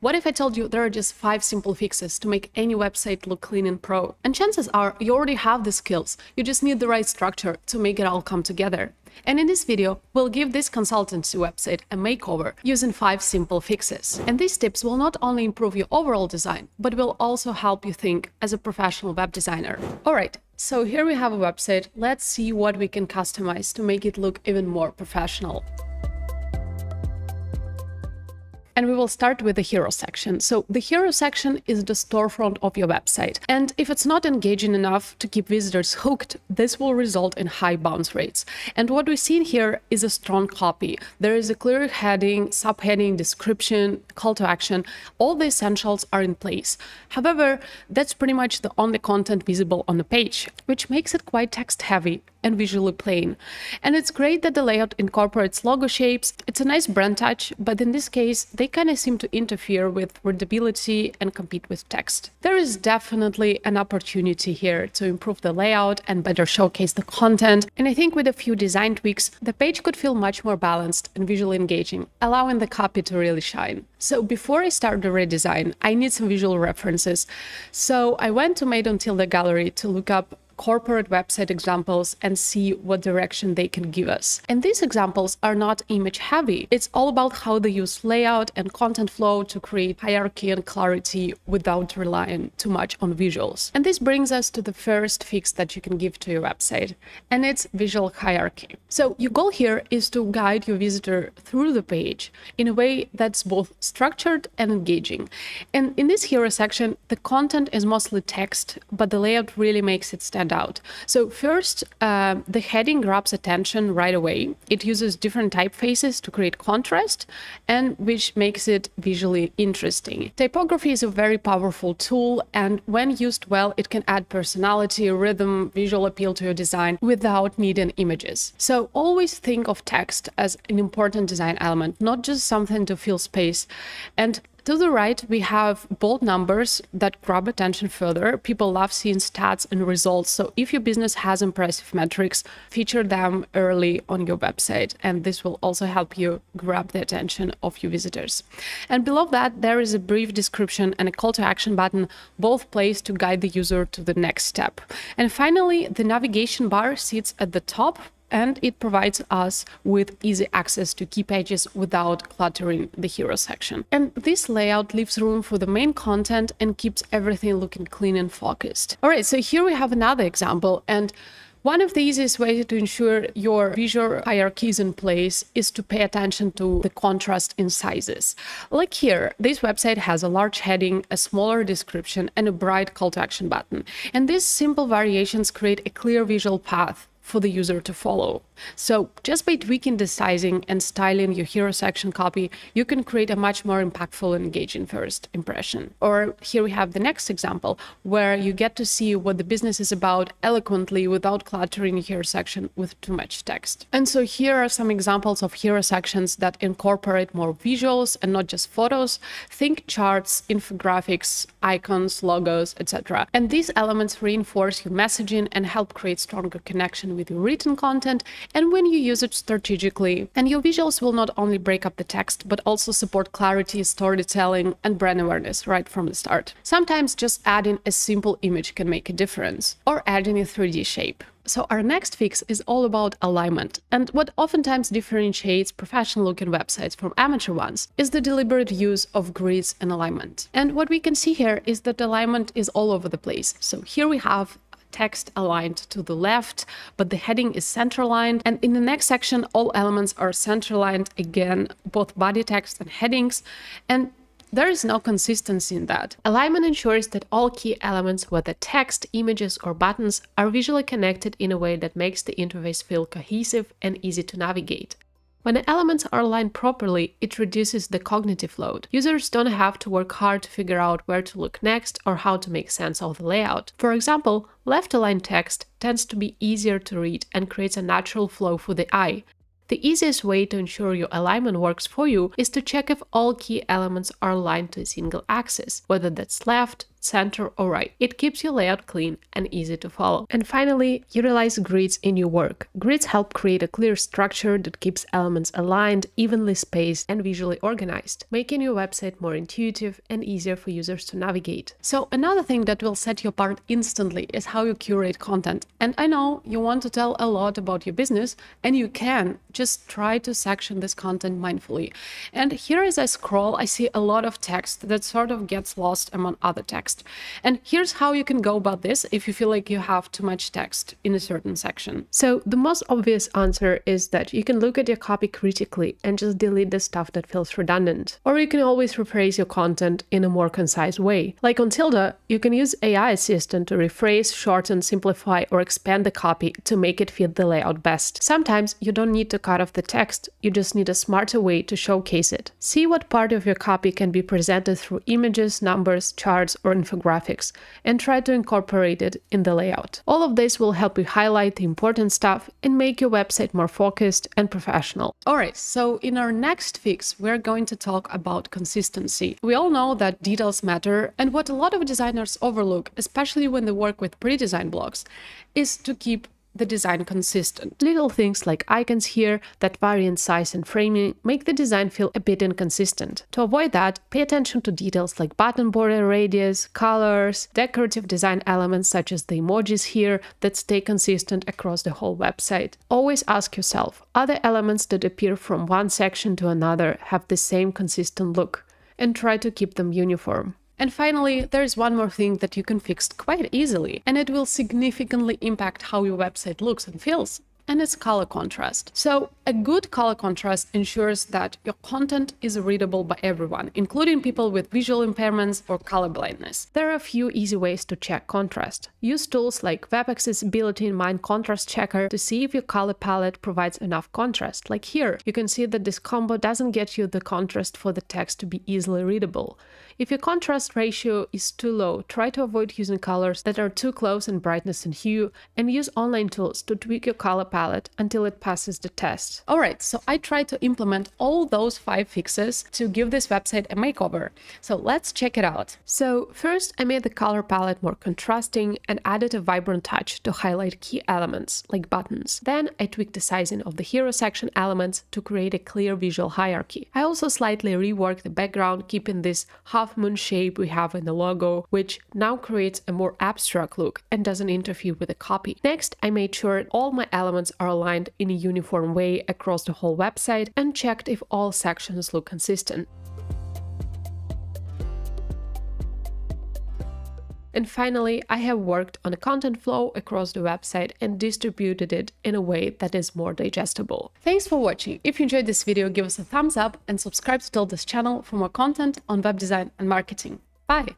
What if I told you there are just 5 simple fixes to make any website look clean and pro? And chances are you already have the skills, you just need the right structure to make it all come together. And in this video, we'll give this consultancy website a makeover using 5 simple fixes. And these tips will not only improve your overall design, but will also help you think as a professional web designer. All right, so here we have a website. Let's see what we can customize to make it look even more professional. And we will start with the hero section. So the hero section is the storefront of your website. And if it's not engaging enough to keep visitors hooked, this will result in high bounce rates. And what we see here is a strong copy. There is a clear heading, subheading, description, call to action. All the essentials are in place. However, that's pretty much the only content visible on the page, which makes it quite text heavy and visually plain. And it's great that the layout incorporates logo shapes. It's a nice brand touch, but in this case, they kind of seem to interfere with readability and compete with text. There is definitely an opportunity here to improve the layout and better showcase the content. And I think with a few design tweaks, the page could feel much more balanced and visually engaging, allowing the copy to really shine. So before I start the redesign, I need some visual references. So I went to Made on Tilda Gallery to look up corporate website examples and see what direction they can give us. And these examples are not image heavy. It's all about how they use layout and content flow to create hierarchy and clarity without relying too much on visuals. And this brings us to the first fix that you can give to your website, and it's visual hierarchy. So your goal here is to guide your visitor through the page in a way that's both structured and engaging. And in this hero section, the content is mostly text, but the layout really makes it stand out. So first, the heading grabs attention right away. It uses different typefaces to create contrast, and which makes it visually interesting. Typography is a very powerful tool, and when used well, it can add personality, rhythm, visual appeal to your design without needing images. So always think of text as an important design element, not just something to fill space. And to the right, we have bold numbers that grab attention further. People love seeing stats and results. So if your business has impressive metrics, feature them early on your website. And this will also help you grab the attention of your visitors. And below that, there is a brief description and a call to action button, both placed to guide the user to the next step. And finally, the navigation bar sits at the top, and it provides us with easy access to key pages without cluttering the hero section. And this layout leaves room for the main content and keeps everything looking clean and focused. All right, so here we have another example, and one of the easiest ways to ensure your visual hierarchy is in place is to pay attention to the contrast in sizes. Like here, this website has a large heading, a smaller description, and a bright call to action button. And these simple variations create a clear visual path for the user to follow. So just by tweaking the sizing and styling your hero section copy, you can create a much more impactful and engaging first impression. Or here we have the next example, where you get to see what the business is about eloquently without cluttering your hero section with too much text. And so here are some examples of hero sections that incorporate more visuals and not just photos. Think charts, infographics, icons, logos, etc. And these elements reinforce your messaging and help create stronger connection with your written content, and when you use it strategically. And your visuals will not only break up the text, but also support clarity, storytelling, and brand awareness right from the start. Sometimes just adding a simple image can make a difference, or adding a 3D shape. So our next fix is all about alignment. And what oftentimes differentiates professional-looking websites from amateur ones is the deliberate use of grids and alignment. And what we can see here is that alignment is all over the place. So here we have text aligned to the left, but the heading is center aligned. And in the next section, all elements are center aligned again, both body text and headings. And there is no consistency in that. Alignment ensures that all key elements, whether text, images, or buttons, are visually connected in a way that makes the interface feel cohesive and easy to navigate. When the elements are aligned properly, it reduces the cognitive load. Users don't have to work hard to figure out where to look next or how to make sense of the layout. For example, left-aligned text tends to be easier to read and creates a natural flow for the eye. The easiest way to ensure your alignment works for you is to check if all key elements are aligned to a single axis, whether that's left, center, or right. It keeps your layout clean and easy to follow. And finally, utilize grids in your work. Grids help create a clear structure that keeps elements aligned, evenly spaced, and visually organized, making your website more intuitive and easier for users to navigate. So another thing that will set you apart instantly is how you curate content. And I know you want to tell a lot about your business, and you can. Just try to section this content mindfully. And here as I scroll, I see a lot of text that sort of gets lost among other text. And here's how you can go about this if you feel like you have too much text in a certain section. So the most obvious answer is that you can look at your copy critically and just delete the stuff that feels redundant. Or you can always rephrase your content in a more concise way. Like on Tilda, you can use AI assistant to rephrase, shorten, simplify, or expand the copy to make it fit the layout best. Sometimes you don't need to cut off the text, you just need a smarter way to showcase it. See what part of your copy can be presented through images, numbers, charts, or infographics, and try to incorporate it in the layout. All of this will help you highlight the important stuff and make your website more focused and professional. Alright, so in our next fix, we're going to talk about consistency. We all know that details matter, and what a lot of designers overlook, especially when they work with pre-design blocks, is to keep the design consistent. Little things like icons here that vary in size and framing make the design feel a bit inconsistent. To avoid that, pay attention to details like button border radius, colors, decorative design elements such as the emojis here that stay consistent across the whole website. Always ask yourself, are the elements that appear from one section to another have the same consistent look? And try to keep them uniform. And finally, there is one more thing that you can fix quite easily, and it will significantly impact how your website looks and feels, and it's color contrast. So a good color contrast ensures that your content is readable by everyone, including people with visual impairments or color blindness. There are a few easy ways to check contrast. Use tools like Web Accessibility in Mind Contrast Checker to see if your color palette provides enough contrast. Like here, you can see that this combo doesn't get you the contrast for the text to be easily readable. If your contrast ratio is too low, try to avoid using colors that are too close in brightness and hue, and use online tools to tweak your color palette until it passes the test. Alright, so I tried to implement all those 5 fixes to give this website a makeover. So let's check it out. So first, I made the color palette more contrasting and added a vibrant touch to highlight key elements like buttons. Then I tweaked the sizing of the hero section elements to create a clear visual hierarchy. I also slightly reworked the background, keeping this half-moon shape we have in the logo, which now creates a more abstract look and doesn't interfere with the copy. Next, I made sure all my elements are aligned in a uniform way across the whole website and checked if all sections look consistent. And finally, I have worked on a content flow across the website and distributed it in a way that is more digestible. Thanks for watching. If you enjoyed this video, give us a thumbs up and subscribe to Tilda's channel for more content on web design and marketing. Bye!